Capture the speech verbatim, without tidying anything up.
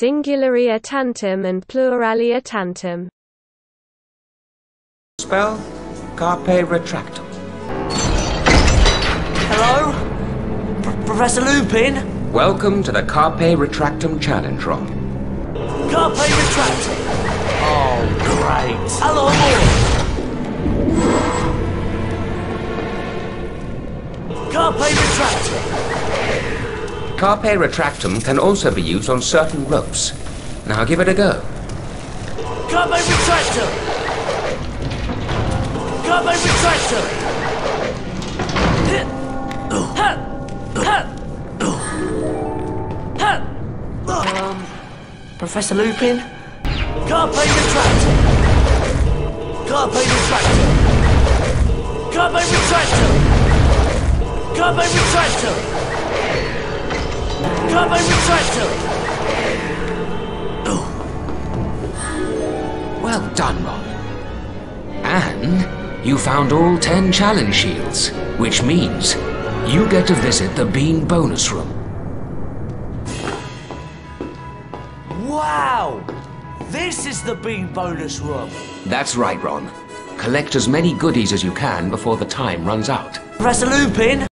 Singularia tantum and Pluralia tantum. Spell carpe retractum. Hello? P- Professor Lupin? Welcome to the carpe retractum challenge, Ron. Carpe retractum? Oh, great. Hello, all. Carpe retractum. Carpe retractum can also be used on certain ropes. Now give it a go. Carpe retractum! Carpe retractum! Um, Professor Lupin? Carpe retractum! Carpe retractum! Carpe retractum! Carpe retractum! Carpe retractum! Well done, Ron. And you found all ten challenge shields, which means you get to visit the Bean Bonus Room. Wow! This is the Bean Bonus Room! That's right, Ron. Collect as many goodies as you can before the time runs out. Professor Lupin!